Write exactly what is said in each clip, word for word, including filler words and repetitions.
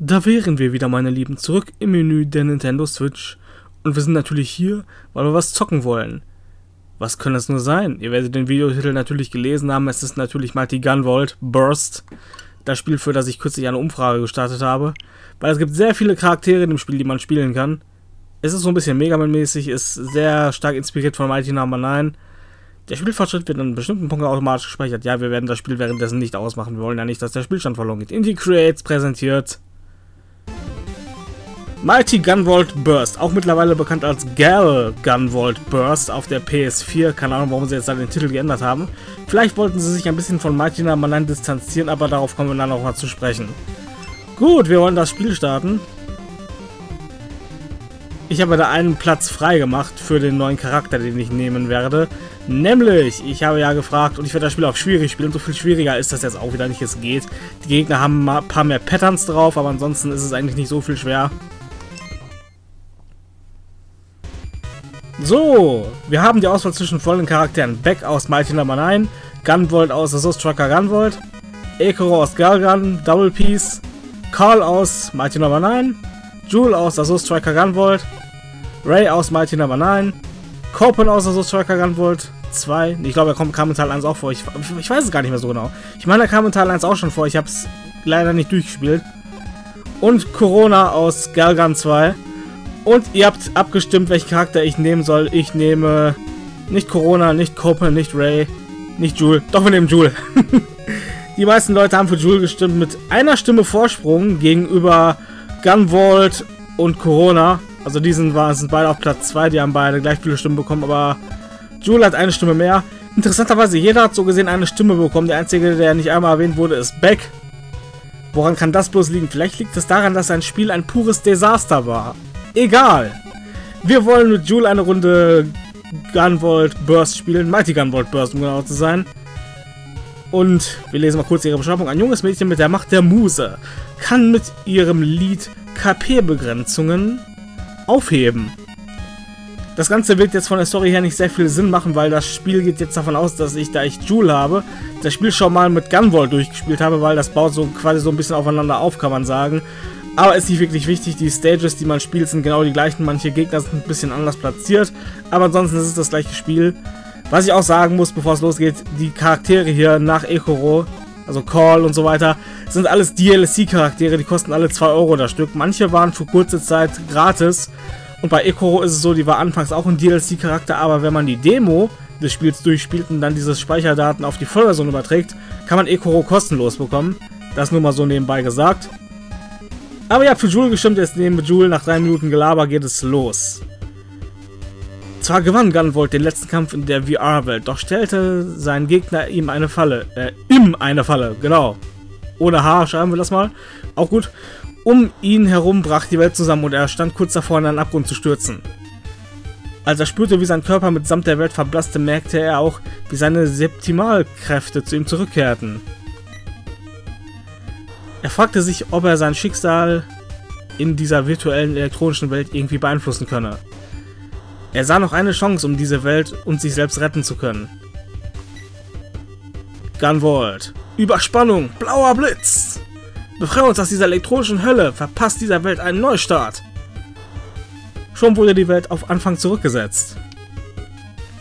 Da wären wir wieder, meine Lieben, zurück im Menü der Nintendo Switch. Und wir sind natürlich hier, weil wir was zocken wollen. Was kann das nur sein? Ihr werdet den Videotitel natürlich gelesen haben. Es ist natürlich Mighty Gunvolt Burst. Das Spiel, für das ich kürzlich eine Umfrage gestartet habe. Weil es gibt sehr viele Charaktere in dem Spiel, die man spielen kann. Es ist so ein bisschen Mega Man-mäßig, ist sehr stark inspiriert von Mighty Number neun. Der Spielfortschritt wird an bestimmten Punkten automatisch gespeichert. Ja, wir werden das Spiel währenddessen nicht ausmachen. Wir wollen ja nicht, dass der Spielstand verloren geht. Inti Creates präsentiert Mighty Gunvolt Burst, auch mittlerweile bekannt als Gal Gunvolt Burst auf der P S vier. Keine Ahnung, warum sie jetzt da den Titel geändert haben. Vielleicht wollten sie sich ein bisschen von Mighty Number neun distanzieren, aber darauf kommen wir dann auch mal zu sprechen. Gut, wir wollen das Spiel starten. Ich habe da einen Platz frei gemacht für den neuen Charakter, den ich nehmen werde. Nämlich, ich habe ja gefragt, und ich werde das Spiel auf schwierig spielen, so viel schwieriger ist das jetzt auch wieder nicht, es geht. Die Gegner haben mal ein paar mehr Patterns drauf, aber ansonsten ist es eigentlich nicht so viel schwer. So, wir haben die Auswahl zwischen folgenden Charakteren: Beck aus Mighty Number neun, Gunvolt aus Azure Striker Gunvolt, Ekoro aus Gargan, Double Peace, Carl aus Mighty Number neun, Joule aus Azure Striker Gunvolt, Ray aus Mighty Number neun, Copen aus Azure Striker Gunvolt zwei. Ich glaube, er kommt, kam in Teil eins auch vor. Ich, ich weiß es gar nicht mehr so genau. Ich meine, er kam in Teil eins auch schon vor. Ich habe es leider nicht durchgespielt. Und Corona aus Gargan zwei. Und ihr habt abgestimmt, welchen Charakter ich nehmen soll. Ich nehme nicht Corona, nicht Copen, nicht Ray, nicht Joule. Doch, wir nehmen Joule. Die meisten Leute haben für Joule gestimmt mit einer Stimme Vorsprung gegenüber Gunvolt und Corona. Also die sind, sind beide auf Platz zwei. Die haben beide gleich viele Stimmen bekommen, aber Joule hat eine Stimme mehr. Interessanterweise, jeder hat so gesehen eine Stimme bekommen. Der einzige, der nicht einmal erwähnt wurde, ist Beck. Woran kann das bloß liegen? Vielleicht liegt es daran, dass sein Spiel ein pures Desaster war. Egal. Wir wollen mit Joule eine Runde Gunvolt Burst spielen. Mighty Gunvolt Burst, um genau zu sein. Und wir lesen mal kurz ihre Beschreibung. Ein junges Mädchen mit der Macht der Muse kann mit ihrem Lied K P-Begrenzungen aufheben. Das Ganze wird jetzt von der Story her nicht sehr viel Sinn machen, weil das Spiel geht jetzt davon aus, dass ich, da ich Joule habe, das Spiel schon mal mit Gunvolt durchgespielt habe, weil das baut so quasi so ein bisschen aufeinander auf, kann man sagen. Aber ist nicht wirklich wichtig, die Stages, die man spielt, sind genau die gleichen, manche Gegner sind ein bisschen anders platziert, aber ansonsten ist es das gleiche Spiel. Was ich auch sagen muss, bevor es losgeht, die Charaktere hier nach Ekoro, also Call und so weiter, sind alles D L C-Charaktere, die kosten alle zwei Euro das Stück. Manche waren für kurze Zeit gratis und bei Ekoro ist es so, die war anfangs auch ein D L C-Charakter, aber wenn man die Demo des Spiels durchspielt und dann diese Speicherdaten auf die Vollversion überträgt, kann man Ekoro kostenlos bekommen. Das nur mal so nebenbei gesagt. Aber ihr habt für Joule gestimmt, jetzt nehmen wir Joule, nach drei Minuten Gelaber geht es los. Zwar gewann Gunvolt den letzten Kampf in der V R-Welt, doch stellte sein Gegner ihm eine Falle, äh, ihm eine Falle, genau. Ohne H schreiben wir das mal, auch gut. Um ihn herum brach die Welt zusammen und er stand kurz davor, in einen Abgrund zu stürzen. Als er spürte, wie sein Körper mitsamt der Welt verblasste, merkte er auch, wie seine Septimalkräfte zu ihm zurückkehrten. Er fragte sich, ob er sein Schicksal in dieser virtuellen elektronischen Welt irgendwie beeinflussen könne. Er sah noch eine Chance, um diese Welt und sich selbst retten zu können. Gunvolt. Überspannung. Blauer Blitz. Befreie uns aus dieser elektronischen Hölle. Verpasst dieser Welt einen Neustart. Schon wurde die Welt auf Anfang zurückgesetzt.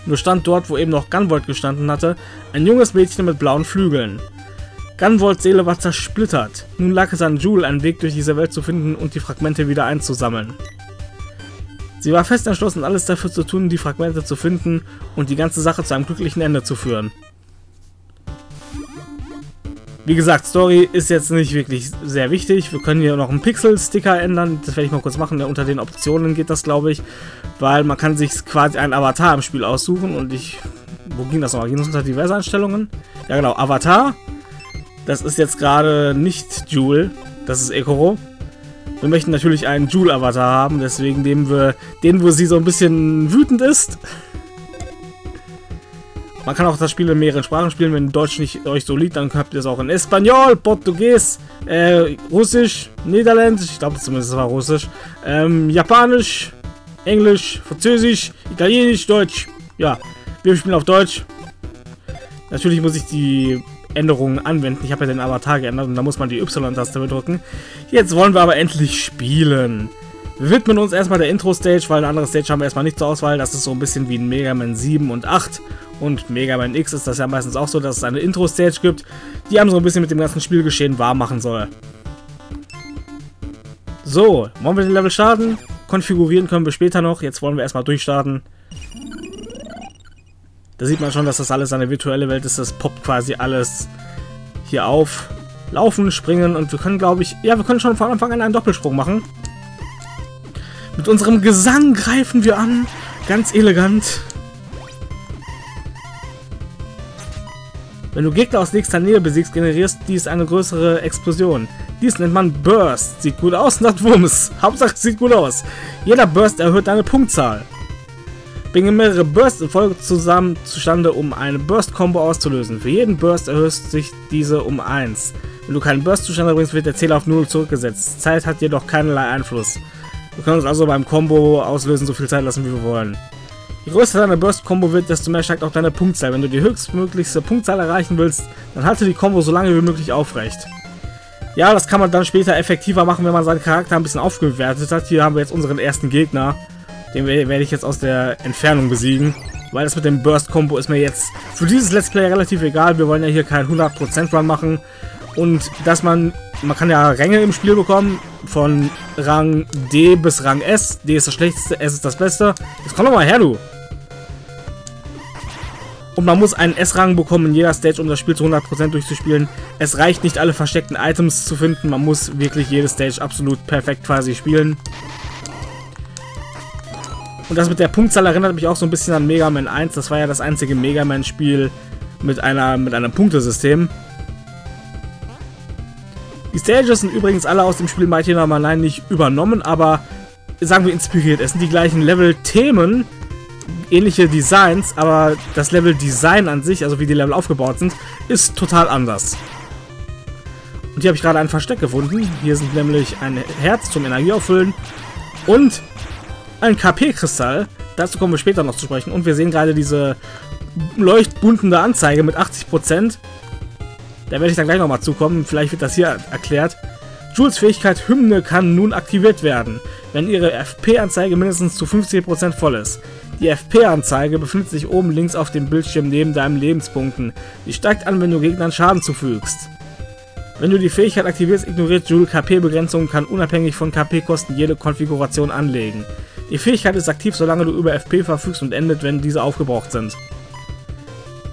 Nur stand dort, wo eben noch Gunvolt gestanden hatte, ein junges Mädchen mit blauen Flügeln. Gunvolts Seele war zersplittert. Nun lag es an Joule, einen Weg durch diese Welt zu finden und die Fragmente wieder einzusammeln. Sie war fest entschlossen, alles dafür zu tun, die Fragmente zu finden und die ganze Sache zu einem glücklichen Ende zu führen. Wie gesagt, Story ist jetzt nicht wirklich sehr wichtig. Wir können hier noch einen Pixel-Sticker ändern. Das werde ich mal kurz machen. Ja, unter den Optionen geht das, glaube ich. Weil man kann sich quasi einen Avatar im Spiel aussuchen. Und ich... Wo ging das nochmal? Ging das unter diverse Einstellungen? Ja genau, Avatar. Das ist jetzt gerade nicht Joule, das ist Ekoro. Wir möchten natürlich einen Joule-Avatar haben, deswegen nehmen wir den, wo sie so ein bisschen wütend ist. Man kann auch das Spiel in mehreren Sprachen spielen, wenn Deutsch nicht euch so liegt, dann habt ihr es auch in Espanol, Portugies, äh, Russisch, Niederländisch, ich glaube zumindest war Russisch, ähm, Japanisch, Englisch, Französisch, Italienisch, Deutsch. Ja, wir spielen auf Deutsch. Natürlich muss ich die Änderungen anwenden. Ich habe ja den Avatar geändert und da muss man die Y-Taste drücken. Jetzt wollen wir aber endlich spielen. Wir widmen uns erstmal der Intro-Stage, weil eine andere Stage haben wir erstmal nicht zur Auswahl. Das ist so ein bisschen wie in Mega Man sieben und acht. Und Mega Man X ist das ja meistens auch so, dass es eine Intro-Stage gibt, die einem so ein bisschen mit dem ganzen Spielgeschehen warm machen soll. So, wollen wir den Level starten? Konfigurieren können wir später noch. Jetzt wollen wir erstmal durchstarten. Da sieht man schon, dass das alles eine virtuelle Welt ist. Das poppt quasi alles hier auf. Laufen, springen und wir können, glaube ich... Ja, wir können schon von Anfang an einen Doppelsprung machen. Mit unserem Gesang greifen wir an. Ganz elegant. Wenn du Gegner aus nächster Nähe besiegst, generierst dies eine größere Explosion. Dies nennt man Burst. Sieht gut aus, nach Wumms. Hauptsache sieht gut aus. Jeder Burst erhöht deine Punktzahl. Bringe mehrere Bursts in Folge zusammen zustande, um eine Burst-Combo auszulösen. Für jeden Burst erhöht sich diese um eins. Wenn du keinen Burst zustande bringst, wird der Zähler auf null zurückgesetzt. Zeit hat jedoch keinerlei Einfluss. Wir können uns also beim Combo auslösen, so viel Zeit lassen, wie wir wollen. Je größer deine Burst-Combo wird, desto mehr steigt auch deine Punktzahl. Wenn du die höchstmöglichste Punktzahl erreichen willst, dann halte die Combo so lange wie möglich aufrecht. Ja, das kann man dann später effektiver machen, wenn man seinen Charakter ein bisschen aufgewertet hat. Hier haben wir jetzt unseren ersten Gegner. Den werde ich jetzt aus der Entfernung besiegen. Weil das mit dem Burst-Combo ist mir jetzt für dieses Let's Play relativ egal. Wir wollen ja hier keinen hundert Prozent Run machen. Und dass man... Man kann ja Ränge im Spiel bekommen, von Rang D bis Rang S. D ist das Schlechteste, S ist das Beste. Jetzt komm doch mal her, du! Und man muss einen S-Rang bekommen in jeder Stage, um das Spiel zu hundert Prozent durchzuspielen. Es reicht nicht, alle versteckten Items zu finden. Man muss wirklich jede Stage absolut perfekt quasi spielen. Und das mit der Punktzahl erinnert mich auch so ein bisschen an Mega Man eins. Das war ja das einzige Mega Man-Spiel mit, einer, mit einem Punktesystem. Die Stages sind übrigens alle aus dem Spiel Mighty Number neun nicht übernommen, aber sagen wir inspiriert. Es sind die gleichen Level-Themen, ähnliche Designs, aber das Level-Design an sich, also wie die Level aufgebaut sind, ist total anders. Und hier habe ich gerade ein Versteck gefunden. Hier sind nämlich ein Herz zum Energie auffüllen und ein K P-Kristall. Dazu kommen wir später noch zu sprechen. Und wir sehen gerade diese leuchtbuntende Anzeige mit achtzig Prozent. Da werde ich dann gleich nochmal zukommen, vielleicht wird das hier erklärt. Joules Fähigkeit Hymne kann nun aktiviert werden, wenn ihre F P-Anzeige mindestens zu fünfzig Prozent voll ist. Die F P-Anzeige befindet sich oben links auf dem Bildschirm neben deinen Lebenspunkten. Die steigt an, wenn du Gegnern Schaden zufügst. Wenn du die Fähigkeit aktivierst, ignoriert Joule K P-Begrenzungen, kann unabhängig von K P-Kosten jede Konfiguration anlegen. Die Fähigkeit ist aktiv, solange du über F P verfügst und endet, wenn diese aufgebraucht sind.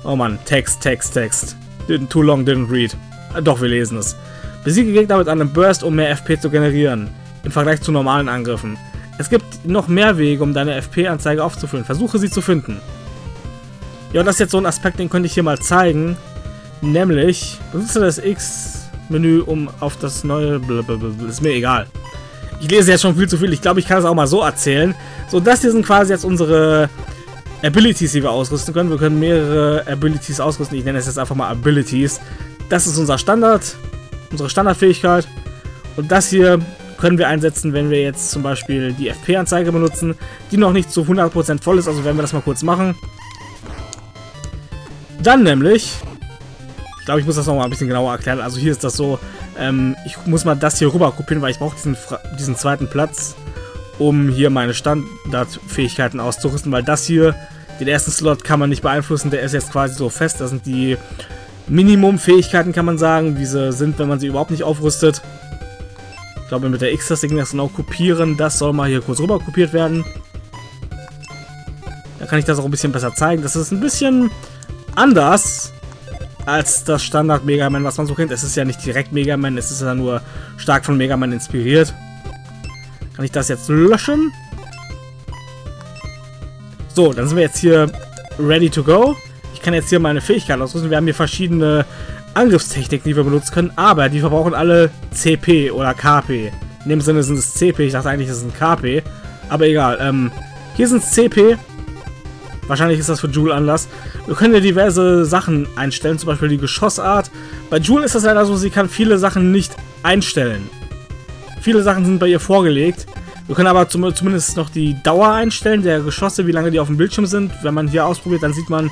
Oh Mann, Text, Text, Text. Didn't too long, didn't read. Doch, wir lesen es. Besiege Gegner mit einem Burst, um mehr F P zu generieren, im Vergleich zu normalen Angriffen. Es gibt noch mehr Wege, um deine F P-Anzeige aufzufüllen. Versuche sie zu finden. Ja, und das ist jetzt so ein Aspekt, den könnte ich hier mal zeigen. Nämlich, benutze das X-Menü, um auf das neue... Blablabla. Ist mir egal. Ich lese jetzt schon viel zu viel. Ich glaube, ich kann es auch mal so erzählen. So, das hier sind quasi jetzt unsere... Abilities, die wir ausrüsten können. Wir können mehrere Abilities ausrüsten. Ich nenne es jetzt einfach mal Abilities. Das ist unser Standard, unsere Standardfähigkeit. Und das hier können wir einsetzen, wenn wir jetzt zum Beispiel die F P-Anzeige benutzen, die noch nicht zu hundert Prozent voll ist. Also werden wir das mal kurz machen. Dann nämlich, ich glaube, ich muss das noch mal ein bisschen genauer erklären. Also hier ist das so, ähm, ich muss mal das hier rüber kopieren, weil ich brauche diesen, diesen zweiten Platz, um hier meine Standardfähigkeiten auszurüsten, weil das hier, den ersten Slot kann man nicht beeinflussen, der ist jetzt quasi so fest. Das sind die Minimum-Fähigkeiten, kann man sagen, wie sie sind, wenn man sie überhaupt nicht aufrüstet. Ich glaube, mit der X-Taste ging das genau kopieren. Das soll mal hier kurz rüber kopiert werden. Da kann ich das auch ein bisschen besser zeigen. Das ist ein bisschen anders als das Standard-Mega Man, was man so kennt. Es ist ja nicht direkt Mega Man, es ist ja nur stark von Mega Man inspiriert. Kann ich das jetzt löschen? So, dann sind wir jetzt hier ready to go. Ich kann jetzt hier meine Fähigkeiten ausrüsten. Wir haben hier verschiedene Angriffstechniken, die wir benutzen können, aber die verbrauchen alle C P oder K P. In dem Sinne sind es C P. Ich dachte eigentlich, es ist ein K P. Aber egal. Ähm, hier sind es C P. Wahrscheinlich ist das für Joule Anlass. Wir können ja diverse Sachen einstellen, zum Beispiel die Geschossart. Bei Joule ist das leider so, sie kann viele Sachen nicht einstellen. Viele Sachen sind bei ihr vorgelegt. Wir können aber zum, zumindest noch die Dauer einstellen, der Geschosse, wie lange die auf dem Bildschirm sind. Wenn man hier ausprobiert, dann sieht man,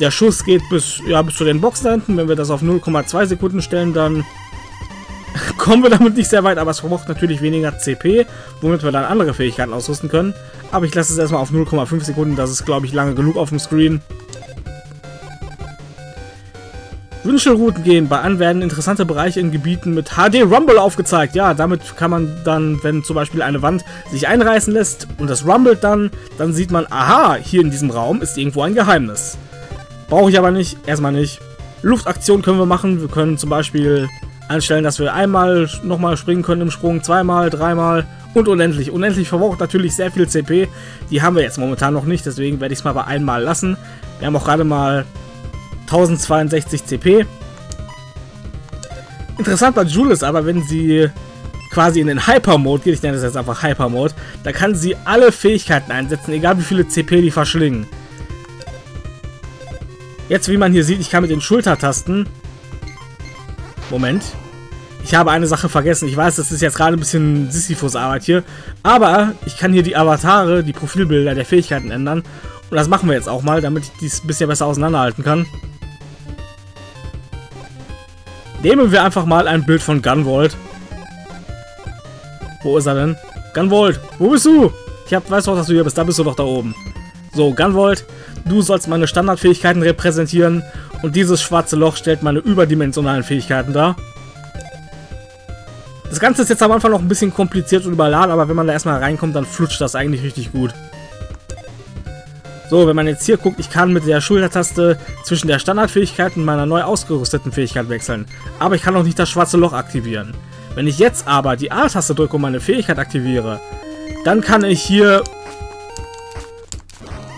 Der Schuss geht bis, ja, bis zu den Boxen da hinten. Wenn wir das auf null Komma zwei Sekunden stellen, dann kommen wir damit nicht sehr weit. Aber es braucht natürlich weniger C P, womit wir dann andere Fähigkeiten ausrüsten können. Aber ich lasse es erstmal auf null Komma fünf Sekunden. Das ist, glaube ich, lange genug auf dem Screen. Wünschelrouten gehen. Bei an werden interessante Bereiche in Gebieten mit H D Rumble aufgezeigt. Ja, damit kann man dann, wenn zum Beispiel eine Wand sich einreißen lässt und das rumbelt dann, dann sieht man, aha, hier in diesem Raum ist irgendwo ein Geheimnis. Brauche ich aber nicht, erstmal nicht. Luftaktionen können wir machen. Wir können zum Beispiel einstellen, dass wir einmal nochmal springen können im Sprung, zweimal, dreimal und unendlich. Unendlich verbraucht natürlich sehr viel C P. Die haben wir jetzt momentan noch nicht, deswegen werde ich es mal bei einmal lassen. Wir haben auch gerade mal tausendzweiundsechzig C P. Interessant bei Joule ist aber, wenn sie quasi in den Hyper-Mode geht, ich nenne das jetzt einfach Hyper-Mode, da kann sie alle Fähigkeiten einsetzen, egal wie viele C P die verschlingen. Jetzt, wie man hier sieht, ich kann mit den Schultertasten... Moment. Ich habe eine Sache vergessen. Ich weiß, das ist jetzt gerade ein bisschen Sisyphus-Arbeit hier. Aber ich kann hier die Avatare, die Profilbilder der Fähigkeiten ändern. Und das machen wir jetzt auch mal, damit ich dies ein bisschen besser auseinanderhalten kann. Nehmen wir einfach mal ein Bild von Gunvolt. Wo ist er denn? Gunvolt, wo bist du? Ich hab, weiß doch, dass du hier bist. Da bist du doch da oben. So, Gunvolt, du sollst meine Standardfähigkeiten repräsentieren. Und dieses schwarze Loch stellt meine überdimensionalen Fähigkeiten dar. Das Ganze ist jetzt am Anfang noch ein bisschen kompliziert und überladen. Aber wenn man da erstmal reinkommt, dann flutscht das eigentlich richtig gut. So, wenn man jetzt hier guckt, ich kann mit der Schultertaste zwischen der Standardfähigkeit und meiner neu ausgerüsteten Fähigkeit wechseln. Aber ich kann auch nicht das schwarze Loch aktivieren. Wenn ich jetzt aber die A-Taste drücke und meine Fähigkeit aktiviere, dann kann ich hier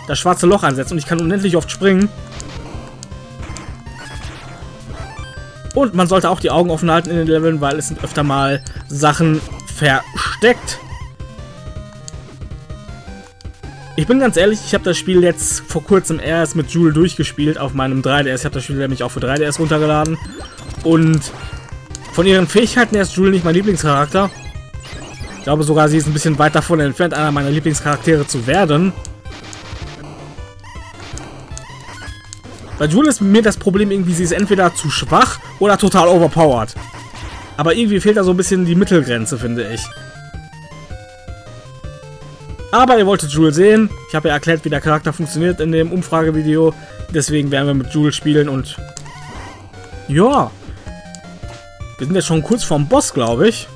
das schwarze Loch einsetzen und ich kann unendlich oft springen. Und man sollte auch die Augen offen halten in den Leveln, weil es sind öfter mal Sachen versteckt. Ich bin ganz ehrlich, ich habe das Spiel jetzt vor kurzem erst mit Joule durchgespielt auf meinem drei D S. Ich habe das Spiel nämlich auch für drei D S runtergeladen. Und von ihren Fähigkeiten her ist Joule nicht mein Lieblingscharakter. Ich glaube sogar, sie ist ein bisschen weit davon entfernt, einer meiner Lieblingscharaktere zu werden. Bei Joule ist mir das Problem irgendwie, sie ist entweder zu schwach oder total overpowered. Aber irgendwie fehlt da so ein bisschen die Mittelgrenze, finde ich. Aber ihr wolltet Joule sehen. Ich habe ja erklärt, wie der Charakter funktioniert in dem Umfragevideo. Deswegen werden wir mit Joule spielen und... Ja. Wir sind jetzt schon kurz vorm Boss, glaube ich.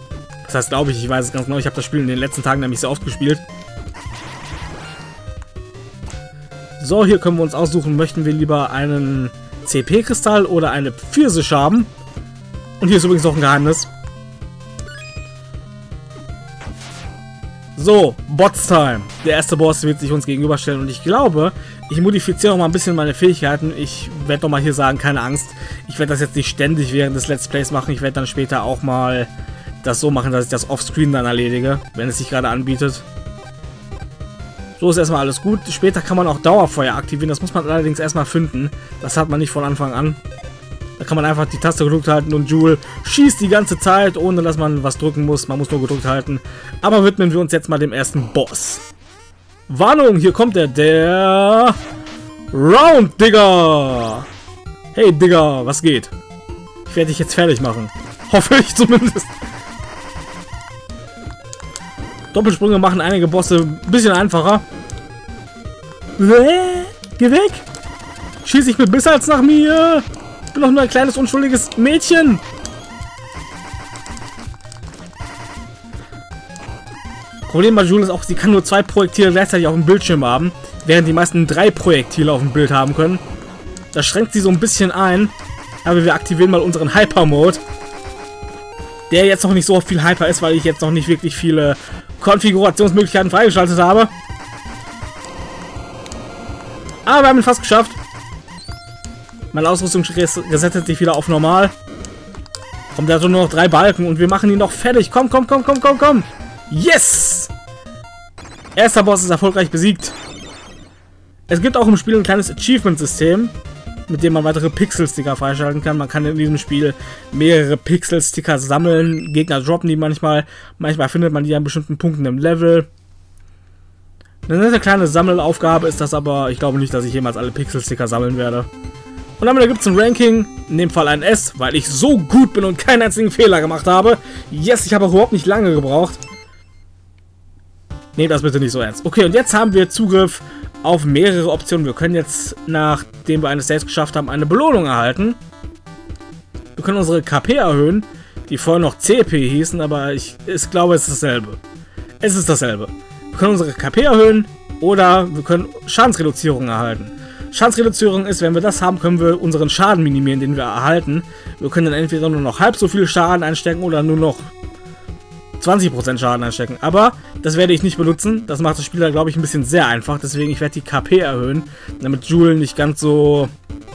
Das heißt, glaube ich, ich weiß es ganz genau. Ich habe das Spiel in den letzten Tagen nämlich sehr oft gespielt. So, hier können wir uns aussuchen, möchten wir lieber einen C P-Kristall oder eine Pfirsich haben. Und hier ist übrigens noch ein Geheimnis. So, Bots-Time. Der erste Boss wird sich uns gegenüberstellen und ich glaube, ich modifiziere noch mal ein bisschen meine Fähigkeiten. Ich werde noch mal hier sagen, keine Angst, ich werde das jetzt nicht ständig während des Let's Plays machen. Ich werde dann später auch mal das so machen, dass ich das offscreen dann erledige, wenn es sich gerade anbietet. So ist erstmal alles gut. Später kann man auch Dauerfeuer aktivieren. Das muss man allerdings erstmal finden. Das hat man nicht von Anfang an. Da kann man einfach die Taste gedrückt halten und Joule schießt die ganze Zeit, ohne dass man was drücken muss. Man muss nur gedrückt halten. Aber widmen wir uns jetzt mal dem ersten Boss. Warnung, hier kommt er, der Round Digger. Hey Digger, was geht? Ich werde dich jetzt fertig machen. Hoffe ich zumindest. Doppelsprünge machen einige Bosse ein bisschen einfacher. Äh, geh weg. Schieß ich mit Missiles nach mir. Ich bin doch nur ein kleines, unschuldiges Mädchen. Problem bei Joule ist auch, sie kann nur zwei Projektile gleichzeitig auf dem Bildschirm haben, während die meisten drei Projektile auf dem Bild haben können. Das schränkt sie so ein bisschen ein, aber wir aktivieren mal unseren Hyper-Mode, der jetzt noch nicht so viel Hyper ist, weil ich jetzt noch nicht wirklich viele Konfigurationsmöglichkeiten freigeschaltet habe. Aber wir haben ihn fast geschafft. Meine Ausrüstung resettet sich wieder auf normal. Kommt also nur noch drei Balken und wir machen ihn noch fertig. Komm, komm, komm, komm, komm, komm. Yes! Erster Boss ist erfolgreich besiegt. Es gibt auch im Spiel ein kleines Achievement-System, mit dem man weitere Pixel-Sticker freischalten kann. Man kann in diesem Spiel mehrere Pixel-Sticker sammeln. Gegner droppen die manchmal. Manchmal findet man die an bestimmten Punkten im Level. Eine nette kleine Sammelaufgabe ist das, aber ich glaube nicht, dass ich jemals alle Pixel-Sticker sammeln werde. Und damit gibt es ein Ranking, in dem Fall ein S, weil ich so gut bin und keinen einzigen Fehler gemacht habe. Yes, ich habe auch überhaupt nicht lange gebraucht. Nehmt das bitte nicht so ernst. Okay, und jetzt haben wir Zugriff auf mehrere Optionen. Wir können jetzt, nachdem wir eine Stage geschafft haben, eine Belohnung erhalten. Wir können unsere K P erhöhen, die vorher noch C P hießen, aber ich, ich glaube, es ist dasselbe. Es ist dasselbe. Wir können unsere K P erhöhen oder wir können Schadensreduzierung erhalten. Schadensreduzierung ist, wenn wir das haben, können wir unseren Schaden minimieren, den wir erhalten. Wir können dann entweder nur noch halb so viel Schaden einstecken oder nur noch zwanzig Prozent Schaden einstecken. Aber das werde ich nicht benutzen. Das macht das Spiel da, glaube ich, ein bisschen sehr einfach. Deswegen, ich werde die K P erhöhen, damit Joule nicht ganz so,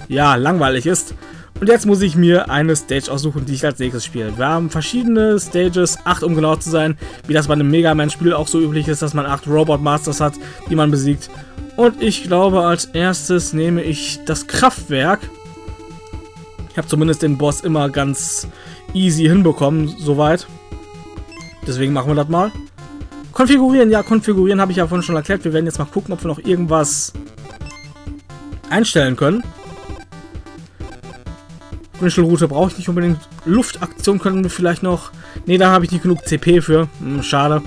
ja, langweilig ist. Und jetzt muss ich mir eine Stage aussuchen, die ich als nächstes spiele. Wir haben verschiedene Stages, acht um genau zu sein, wie das bei einem Mega Man Spiel auch so üblich ist, dass man acht Robot Masters hat, die man besiegt. Und ich glaube, als erstes nehme ich das Kraftwerk. Ich habe zumindest den Boss immer ganz easy hinbekommen, soweit. Deswegen machen wir das mal. Konfigurieren, ja, konfigurieren habe ich ja vorhin schon erklärt. Wir werden jetzt mal gucken, ob wir noch irgendwas einstellen können. Route brauche ich nicht unbedingt. Luftaktion können wir vielleicht noch. Ne, da habe ich nicht genug C P für. Hm, schade.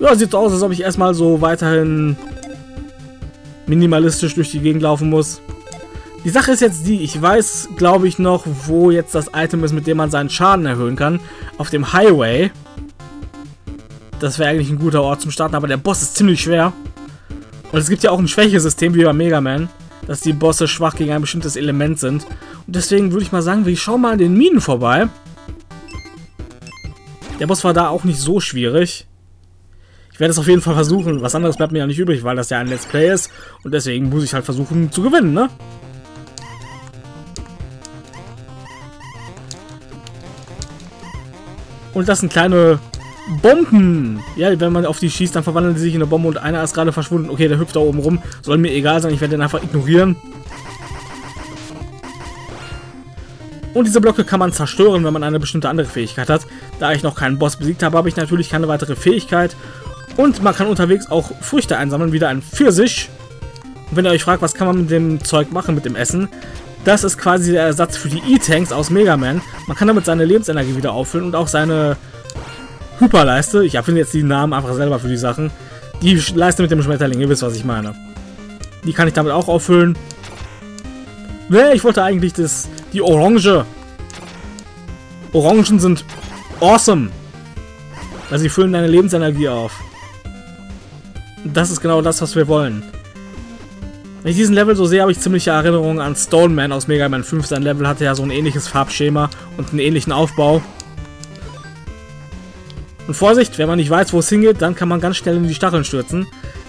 Ja, sieht so aus, als ob ich erstmal so weiterhin minimalistisch durch die Gegend laufen muss. Die Sache ist jetzt die, ich weiß, glaube ich, noch, wo jetzt das Item ist, mit dem man seinen Schaden erhöhen kann. Auf dem Highway. Das wäre eigentlich ein guter Ort zum Starten, aber der Boss ist ziemlich schwer. Und es gibt ja auch ein Schwächesystem, wie bei Mega Man, dass die Bosse schwach gegen ein bestimmtes Element sind. Und deswegen würde ich mal sagen, wir schauen mal an den Minen vorbei. Der Boss war da auch nicht so schwierig. Ich werde es auf jeden Fall versuchen. Was anderes bleibt mir ja nicht übrig, weil das ja ein Let's Play ist. Und deswegen muss ich halt versuchen zu gewinnen, ne? Und das sind kleine Bomben! Ja, wenn man auf die schießt, dann verwandeln die sich in eine Bombe und einer ist gerade verschwunden. Okay, der hüpft da oben rum. Soll mir egal sein, ich werde den einfach ignorieren. Und diese Blöcke kann man zerstören, wenn man eine bestimmte andere Fähigkeit hat. Da ich noch keinen Boss besiegt habe, habe ich natürlich keine weitere Fähigkeit. Und man kann unterwegs auch Früchte einsammeln, wieder ein Pfirsich. Und wenn ihr euch fragt, was kann man mit dem Zeug machen, mit dem Essen? Das ist quasi der Ersatz für die E-Tanks aus Mega Man. Man kann damit seine Lebensenergie wieder auffüllen und auch seine Hyperleiste, ich erfinde jetzt die Namen einfach selber für die Sachen, die Leiste mit dem Schmetterling, ihr wisst, was ich meine. Die kann ich damit auch auffüllen. Ne, ich wollte eigentlich das, die Orange. Orangen sind awesome. Weil sie füllen deine Lebensenergie auf. Das ist genau das, was wir wollen. Wenn ich diesen Level so sehe, habe ich ziemliche Erinnerungen an Stone Man aus Mega Man fünf. Sein Level hatte ja so ein ähnliches Farbschema und einen ähnlichen Aufbau. Und Vorsicht, wenn man nicht weiß, wo es hingeht, dann kann man ganz schnell in die Stacheln stürzen.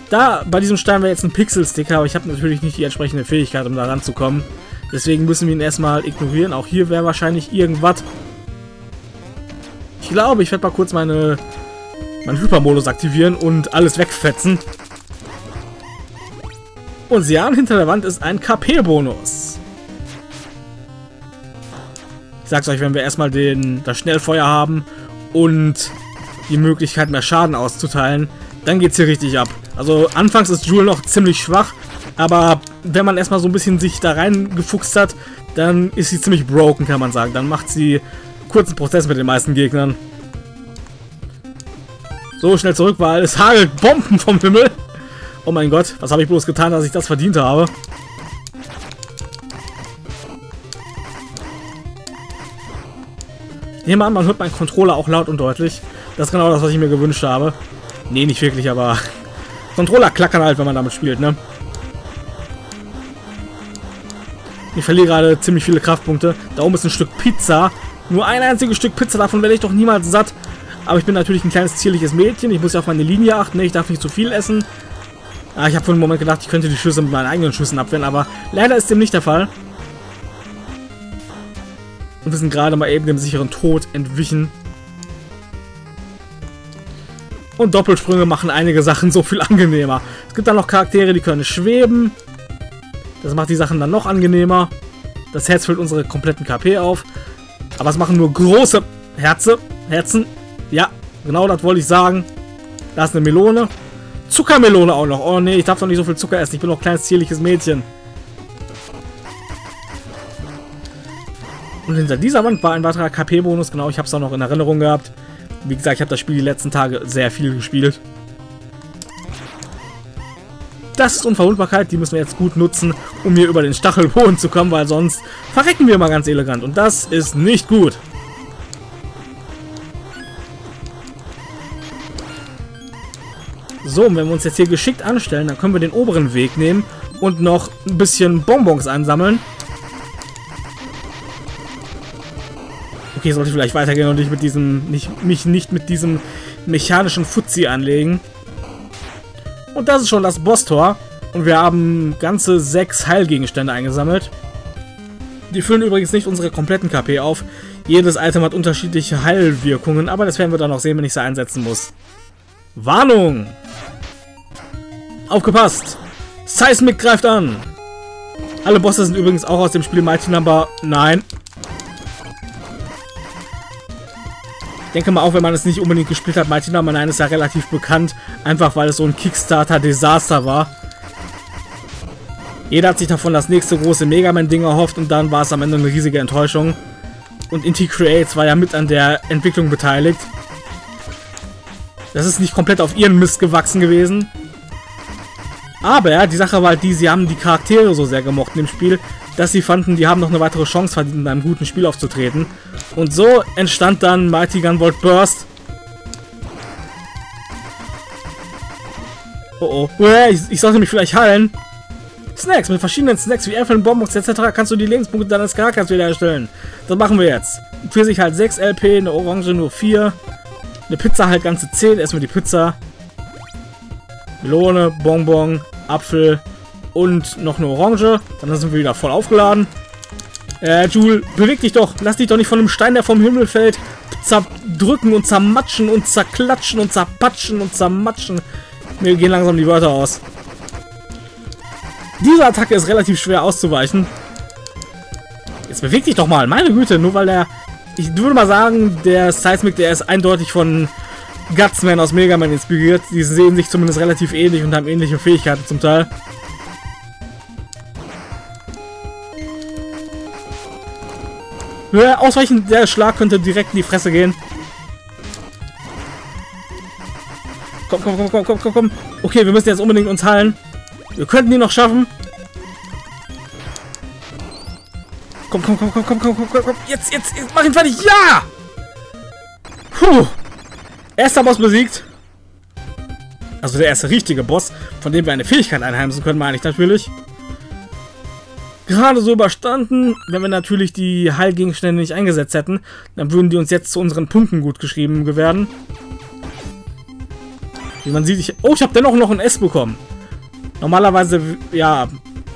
Da, bei diesem Stein wäre jetzt ein Pixel-Sticker, aber ich habe natürlich nicht die entsprechende Fähigkeit, um da ranzukommen. Deswegen müssen wir ihn erstmal ignorieren. Auch hier wäre wahrscheinlich irgendwas. Ich glaube, ich werde mal kurz meine, meinen Hypermodus aktivieren und alles wegfetzen. Und Sie haben hinter der Wand ist ein K P-Bonus. Ich sag's euch, wenn wir erstmal den, das Schnellfeuer haben und die Möglichkeit, mehr Schaden auszuteilen, dann geht's hier richtig ab. Also anfangs ist Joule noch ziemlich schwach, aber wenn man erstmal so ein bisschen sich da reingefuchst hat, dann ist sie ziemlich broken, kann man sagen. Dann macht sie kurzen Prozess mit den meisten Gegnern. So, schnell zurück, weil es hagelt Bomben vom Himmel. Oh mein Gott, was habe ich bloß getan, dass ich das verdient habe? Ich nehme an, man hört meinen Controller auch laut und deutlich. Das ist genau das, was ich mir gewünscht habe. Nee, nicht wirklich, aber Controller klackern halt, wenn man damit spielt, ne? Ich verliere gerade ziemlich viele Kraftpunkte. Da oben ist ein Stück Pizza. Nur ein einziges Stück Pizza, davon werde ich doch niemals satt. Aber ich bin natürlich ein kleines zierliches Mädchen. Ich muss ja auf meine Linie achten, ne? Ich darf nicht zu viel essen. Ah, ich habe für einen Moment gedacht, ich könnte die Schüsse mit meinen eigenen Schüssen abwehren, aber leider ist dem nicht der Fall. Und wir sind gerade mal eben dem sicheren Tod entwichen. Und Doppelsprünge machen einige Sachen so viel angenehmer. Es gibt dann noch Charaktere, die können schweben. Das macht die Sachen dann noch angenehmer. Das Herz füllt unsere kompletten K P auf. Aber es machen nur große Herze. Herzen. Ja, genau das wollte ich sagen. Da ist eine Melone. Zuckermelone auch noch. Oh nee, ich darf doch nicht so viel Zucker essen. Ich bin noch ein kleines, zierliches Mädchen. Und hinter dieser Wand war ein weiterer K P-Bonus. Genau, ich habe es auch noch in Erinnerung gehabt. Wie gesagt, ich habe das Spiel die letzten Tage sehr viel gespielt. Das ist Unverwundbarkeit, die müssen wir jetzt gut nutzen, um hier über den Stachelboden zu kommen, weil sonst verrecken wir mal ganz elegant. Und das ist nicht gut. So, und wenn wir uns jetzt hier geschickt anstellen, dann können wir den oberen Weg nehmen und noch ein bisschen Bonbons einsammeln. Okay, sollte ich vielleicht weitergehen und nicht mit diesem, nicht, mich nicht mit diesem mechanischen Fuzzi anlegen. Und das ist schon das Boss-Tor. Und wir haben ganze sechs Heilgegenstände eingesammelt. Die füllen übrigens nicht unsere kompletten K P auf. Jedes Item hat unterschiedliche Heilwirkungen, aber das werden wir dann noch sehen, wenn ich sie einsetzen muss. Warnung! Aufgepasst! Seismic greift an! Alle Bosse sind übrigens auch aus dem Spiel Mighty Number neun. Ich denke mal, auch wenn man es nicht unbedingt gespielt hat, Mighty Number neun ist ja relativ bekannt, einfach weil es so ein Kickstarter-Desaster war. Jeder hat sich davon das nächste große Mega Man-Ding erhofft und dann war es am Ende eine riesige Enttäuschung. Und Inti Creates war ja mit an der Entwicklung beteiligt. Das ist nicht komplett auf ihren Mist gewachsen gewesen. Aber die Sache war halt die, sie haben die Charaktere so sehr gemocht in dem Spiel, dass sie fanden, die haben noch eine weitere Chance verdient, in einem guten Spiel aufzutreten. Und so entstand dann Mighty Gunvolt Burst. Oh oh. Ich, ich sollte mich vielleicht heilen. Snacks. Mit verschiedenen Snacks wie Äpfeln, Bonbons et cetera kannst du die Lebenspunkte deines Charakters wiederherstellen. Das machen wir jetzt. Für sich halt sechs L P, eine Orange nur vier. Eine Pizza halt ganze zehn. Essen wir die Pizza. Melone, Bonbon, Apfel und noch eine Orange. Dann sind wir wieder voll aufgeladen. Äh, Joule, beweg dich doch. Lass dich doch nicht von einem Stein, der vom Himmel fällt, zerdrücken und zermatschen und zerklatschen und zerpatschen und zermatschen. Mir gehen langsam die Wörter aus. Diese Attacke ist relativ schwer auszuweichen. Jetzt beweg dich doch mal. Meine Güte, nur weil der... Ich würde mal sagen, der Seismic, der ist eindeutig von Gutsman aus Mega Man inspiriert. Die sehen sich zumindest relativ ähnlich und haben ähnliche Fähigkeiten zum Teil. Ausweichen, der Schlag könnte direkt in die Fresse gehen. Komm, komm, komm, komm, komm, komm, komm. Okay, wir müssen jetzt unbedingt uns heilen. Wir könnten ihn noch schaffen. Komm, komm, komm, komm, komm, komm, komm, komm. Jetzt, jetzt, jetzt, mach ihn fertig. Ja! Puh. Erster Boss besiegt. Also der erste richtige Boss, von dem wir eine Fähigkeit einheimsen können, meine ich natürlich. Gerade so überstanden, wenn wir natürlich die Heilgegenstände nicht eingesetzt hätten, dann würden die uns jetzt zu unseren Punkten gut geschrieben werden. Wie man sieht, ich... Oh, ich habe dennoch noch ein S bekommen. Normalerweise, ja,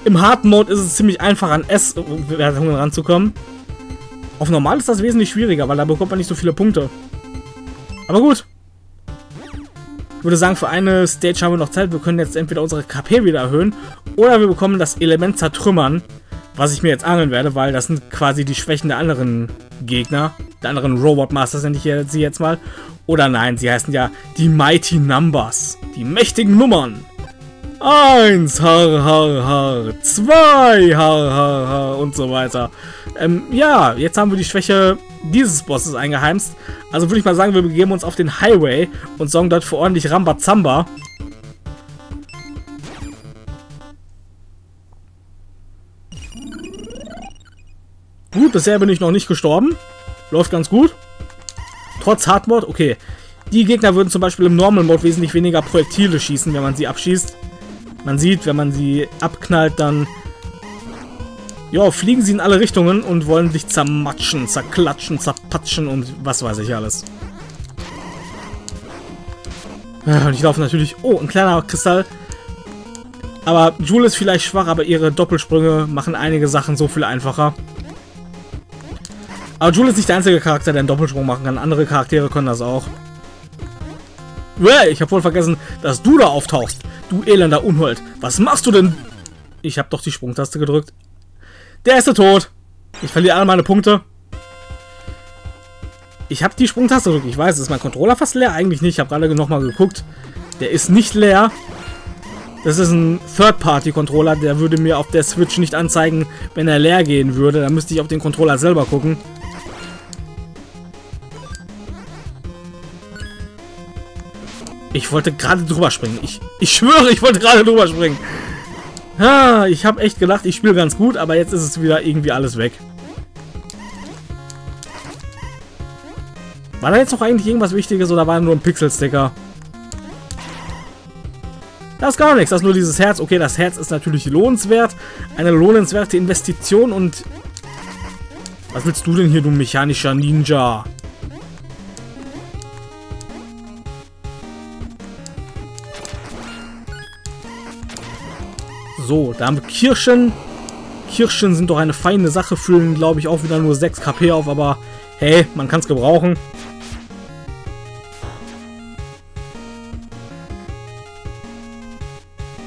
im Hard-Mode ist es ziemlich einfach, an S-Wertungen ranzukommen. Auf normal ist das wesentlich schwieriger, weil da bekommt man nicht so viele Punkte. Aber gut. Ich würde sagen, für eine Stage haben wir noch Zeit. Wir können jetzt entweder unsere K P wieder erhöhen oder wir bekommen das Element Zertrümmern, was ich mir jetzt angeln werde, weil das sind quasi die Schwächen der anderen Gegner, der anderen Robot Masters nenne ich sie jetzt mal. Oder nein, sie heißen ja die Mighty Numbers, die mächtigen Nummern. eins, har, har, har, zwei, har, har, har und so weiter. Ähm, ja, jetzt haben wir die Schwäche dieses Bosses eingeheimst. Also würde ich mal sagen, wir begeben uns auf den Highway und sorgen dort für ordentlich Rambazamba. Gut, bisher bin ich noch nicht gestorben. Läuft ganz gut. Trotz Hard-Mode, okay. Die Gegner würden zum Beispiel im Normal-Mode wesentlich weniger Projektile schießen, wenn man sie abschießt. Man sieht, wenn man sie abknallt, dann... Ja, fliegen sie in alle Richtungen und wollen dich zermatschen, zerklatschen, zerpatschen und was weiß ich alles. Und ich laufe natürlich... Oh, ein kleiner Kristall. Aber Joule ist vielleicht schwach, aber ihre Doppelsprünge machen einige Sachen so viel einfacher. Aber Joule ist nicht der einzige Charakter, der einen Doppelsprung machen kann. Andere Charaktere können das auch. Ich habe wohl vergessen, dass du da auftauchst. Du elender Unhold. Was machst du denn? Ich habe doch die Sprungtaste gedrückt. Der erste tot. Ich verliere alle meine Punkte. Ich habe die Sprungtaste gedrückt. Ich weiß, ist mein Controller fast leer? Eigentlich nicht. Ich habe gerade nochmal geguckt. Der ist nicht leer. Das ist ein Third-Party-Controller. Der würde mir auf der Switch nicht anzeigen, wenn er leer gehen würde. Da müsste ich auf den Controller selber gucken. Ich wollte gerade drüber springen. Ich, ich schwöre, ich wollte gerade drüber springen. Ha, ich habe echt gedacht, ich spiele ganz gut, aber jetzt ist es wieder irgendwie alles weg. War da jetzt noch eigentlich irgendwas Wichtiges oder war nur ein Pixel-Sticker? Das ist gar nichts, das ist nur dieses Herz. Okay, das Herz ist natürlich lohnenswert. Eine lohnenswerte Investition und... Was willst du denn hier, du mechanischer Ninja? So, da haben wir Kirschen. Kirschen sind doch eine feine Sache, füllen, glaube ich, auch wieder nur sechs K P auf, aber hey, man kann es gebrauchen.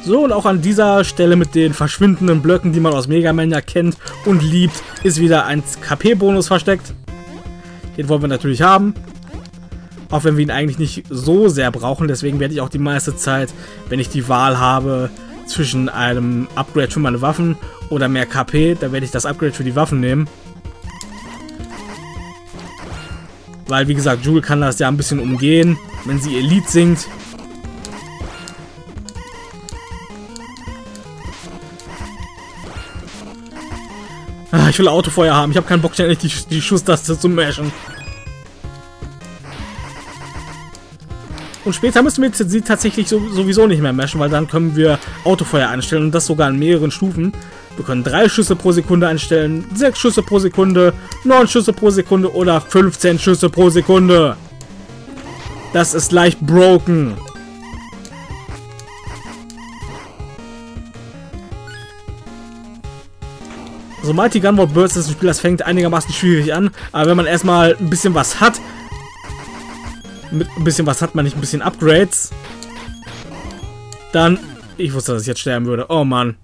So, und auch an dieser Stelle mit den verschwindenden Blöcken, die man aus Mega Man ja kennt und liebt, ist wieder ein K P-Bonus versteckt. Den wollen wir natürlich haben. Auch wenn wir ihn eigentlich nicht so sehr brauchen, deswegen werde ich auch die meiste Zeit, wenn ich die Wahl habe, zwischen einem Upgrade für meine Waffen oder mehr K P, da werde ich das Upgrade für die Waffen nehmen. Weil, wie gesagt, Joule kann das ja ein bisschen umgehen, wenn sie ihr Lied singt. Ah, ich will Autofeuer haben. Ich habe keinen Bock, ständig die, die Schusstaste zu mashen. Und später müssen wir jetzt sie tatsächlich sowieso nicht mehr mashen, weil dann können wir Autofeuer einstellen und das sogar in mehreren Stufen. Wir können drei Schüsse pro Sekunde einstellen, sechs Schüsse pro Sekunde, neun Schüsse pro Sekunde oder fünfzehn Schüsse pro Sekunde. Das ist leicht broken. Also Mighty Gunvolt Burst ist ein Spiel, das fängt einigermaßen schwierig an, aber wenn man erstmal ein bisschen was hat, mit ein bisschen was hat man nicht, ein bisschen Upgrades, dann... Ich wusste, dass ich jetzt sterben würde. Oh Mann.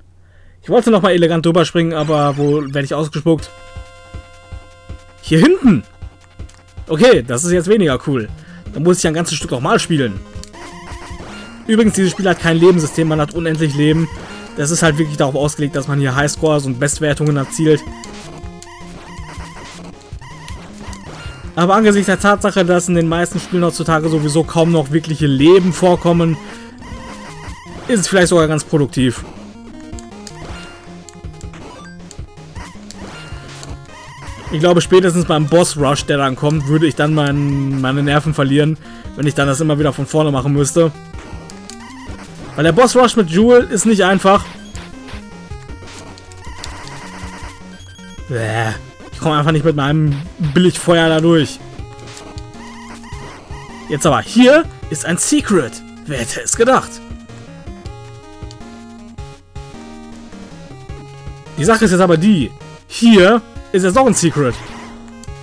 Ich wollte nochmal elegant drüber springen, aber wo werde ich ausgespuckt? Hier hinten! Okay, das ist jetzt weniger cool. Dann muss ich ein ganzes Stück nochmal spielen. Übrigens, dieses Spiel hat kein Lebenssystem, man hat unendlich Leben. Das ist halt wirklich darauf ausgelegt, dass man hier Highscores und Bestwertungen erzielt. Aber angesichts der Tatsache, dass in den meisten Spielen heutzutage sowieso kaum noch wirkliche Leben vorkommen, ist es vielleicht sogar ganz produktiv. Ich glaube, spätestens beim Boss-Rush, der dann kommt, würde ich dann mein, meine Nerven verlieren, wenn ich dann das immer wieder von vorne machen müsste. Weil der Boss-Rush mit Joule ist nicht einfach. Bäh. Ich komme einfach nicht mit meinem Billigfeuer da durch. Jetzt aber, hier ist ein Secret. Wer hätte es gedacht? Die Sache ist jetzt aber die. Hier ist jetzt auch ein Secret.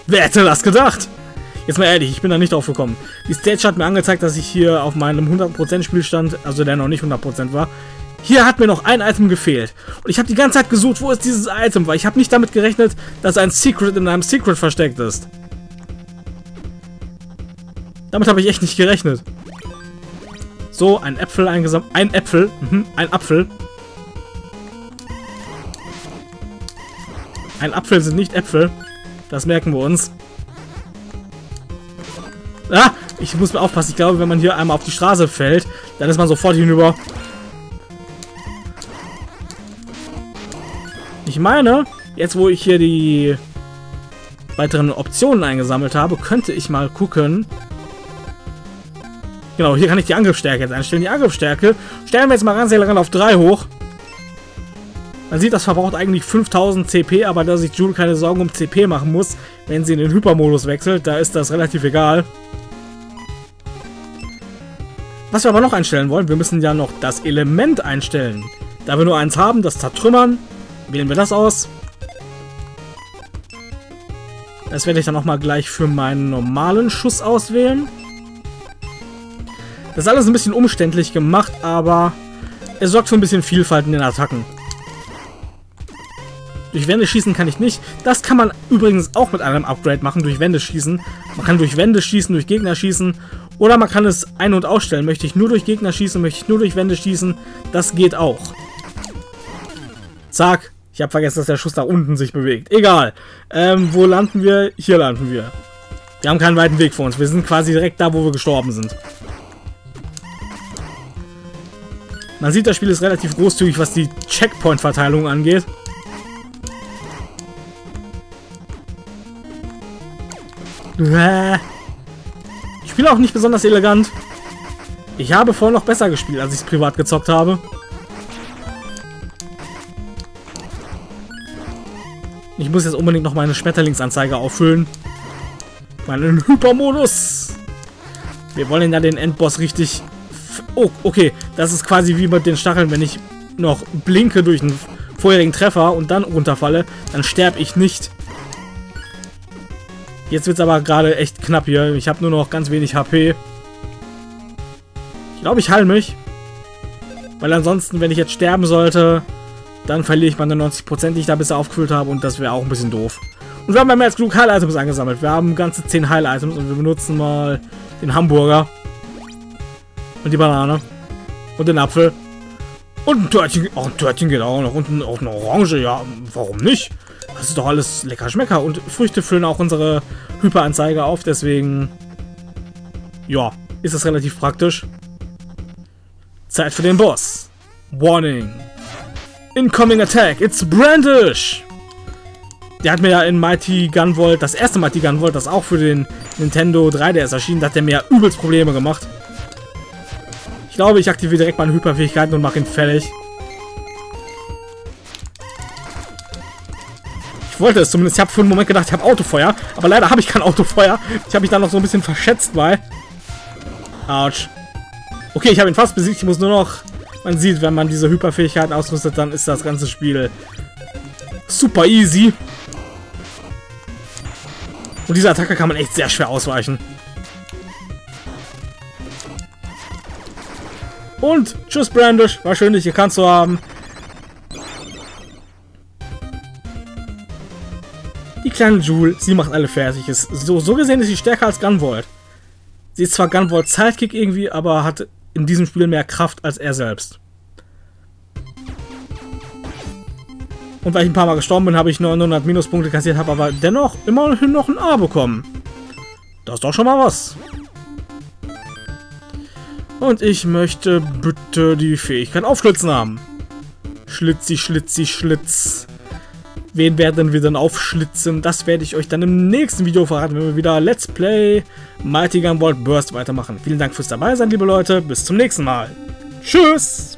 Wer hätte das gedacht? Jetzt mal ehrlich, ich bin da nicht drauf gekommen. Die Stage hat mir angezeigt, dass ich hier auf meinem hundert Prozent Spielstand, also der noch nicht hundert Prozent war, hier hat mir noch ein Item gefehlt. Und ich habe die ganze Zeit gesucht, wo ist dieses Item, weil ich habe nicht damit gerechnet, dass ein Secret in einem Secret versteckt ist. Damit habe ich echt nicht gerechnet. So, ein Äpfel eingesammelt. Ein Äpfel. Mhm, ein Apfel. Ein Apfel sind nicht Äpfel. Das merken wir uns. Ah, ich muss mir aufpassen. Ich glaube, wenn man hier einmal auf die Straße fällt, dann ist man sofort hinüber. Ich meine, jetzt wo ich hier die weiteren Optionen eingesammelt habe, könnte ich mal gucken. Genau, hier kann ich die Angriffsstärke jetzt einstellen. Die Angriffsstärke stellen wir jetzt mal ganz elegant auf drei hoch. Man sieht, das verbraucht eigentlich fünftausend C P, aber da sich Joule keine Sorgen um C P machen muss, wenn sie in den Hypermodus wechselt, da ist das relativ egal. Was wir aber noch einstellen wollen, wir müssen ja noch das Element einstellen. Da wir nur eins haben, das Zertrümmern. Wählen wir das aus. Das werde ich dann auch mal gleich für meinen normalen Schuss auswählen. Das ist alles ein bisschen umständlich gemacht, aber es sorgt für ein bisschen Vielfalt in den Attacken. Durch Wände schießen kann ich nicht. Das kann man übrigens auch mit einem Upgrade machen, durch Wände schießen. Man kann durch Wände schießen, durch Gegner schießen Oder man kann es ein- und ausstellen. Möchte ich nur durch Gegner schießen, möchte ich nur durch Wände schießen. Das geht auch. Zack. Ich habe vergessen, dass der Schuss da unten sich bewegt. Egal. Ähm, wo landen wir? Hier landen wir. Wir haben keinen weiten Weg vor uns. Wir sind quasi direkt da, wo wir gestorben sind. Man sieht, das Spiel ist relativ großzügig, was die Checkpoint-Verteilung angeht. Ich spiele auch nicht besonders elegant. Ich habe vorhin noch besser gespielt, als ich es privat gezockt habe. Ich muss jetzt unbedingt noch meine Schmetterlingsanzeige auffüllen. Meinen Hypermodus. Wir wollen ja den Endboss richtig... Oh, okay. Das ist quasi wie mit den Stacheln. Wenn ich noch blinke durch einen vorherigen Treffer und dann runterfalle, dann sterbe ich nicht. Jetzt wird es aber gerade echt knapp hier. Ich habe nur noch ganz wenig H P. Ich glaube, ich heile mich. Weil ansonsten, wenn ich jetzt sterben sollte... Dann verliere ich meine neunzig Prozent, die ich da bisher aufgefüllt habe, und das wäre auch ein bisschen doof. Und wir haben ja mehr als genug Heil-Items angesammelt. Wir haben ganze zehn Heil-Items und wir benutzen mal den Hamburger. Und die Banane. Und den Apfel. Und ein Törtchen. Auch ein Törtchen geht auch noch. Und auch eine Orange. Ja, warum nicht? Das ist doch alles lecker Schmecker. Und Früchte füllen auch unsere Hyperanzeige auf. Deswegen, ja, ist das relativ praktisch. Zeit für den Boss. Warning. Incoming Attack, it's Brandish! Der hat mir ja in Mighty Gunvolt, das erste Mighty Gunvolt, das auch für den Nintendo drei D S erschien, da hat der mir ja übelst Probleme gemacht. Ich glaube, ich aktiviere direkt meine Hyperfähigkeiten und mache ihn fertig. Ich wollte es zumindest, ich habe für einen Moment gedacht, ich habe Autofeuer, aber leider habe ich kein Autofeuer. Ich habe mich da noch so ein bisschen verschätzt bei. Autsch. Okay, ich habe ihn fast besiegt, ich muss nur noch... Man sieht, wenn man diese Hyperfähigkeiten ausrüstet, dann ist das ganze Spiel super easy. Und diese Attacke kann man echt sehr schwer ausweichen. Und tschüss Brandish, war schön dich gekannt zu haben. Die kleine Joule, sie macht alle fertig. Ist so, so gesehen ist sie stärker als Gunvolt. Sie ist zwar Gunvolt Sidekick irgendwie, aber hat... in diesem Spiel mehr Kraft als er selbst. Und weil ich ein paar Mal gestorben bin, habe ich neunhundert Minuspunkte kassiert, habe aber dennoch immerhin noch ein A bekommen. Das ist doch schon mal was. Und ich möchte bitte die Fähigkeit Aufschlitzen haben. Schlitzi, Schlitzi, Schlitz. Wen werden wir dann aufschlitzen? Das werde ich euch dann im nächsten Video verraten, wenn wir wieder Let's Play Mighty Gunvolt Burst weitermachen. Vielen Dank fürs Dabeisein, liebe Leute. Bis zum nächsten Mal. Tschüss!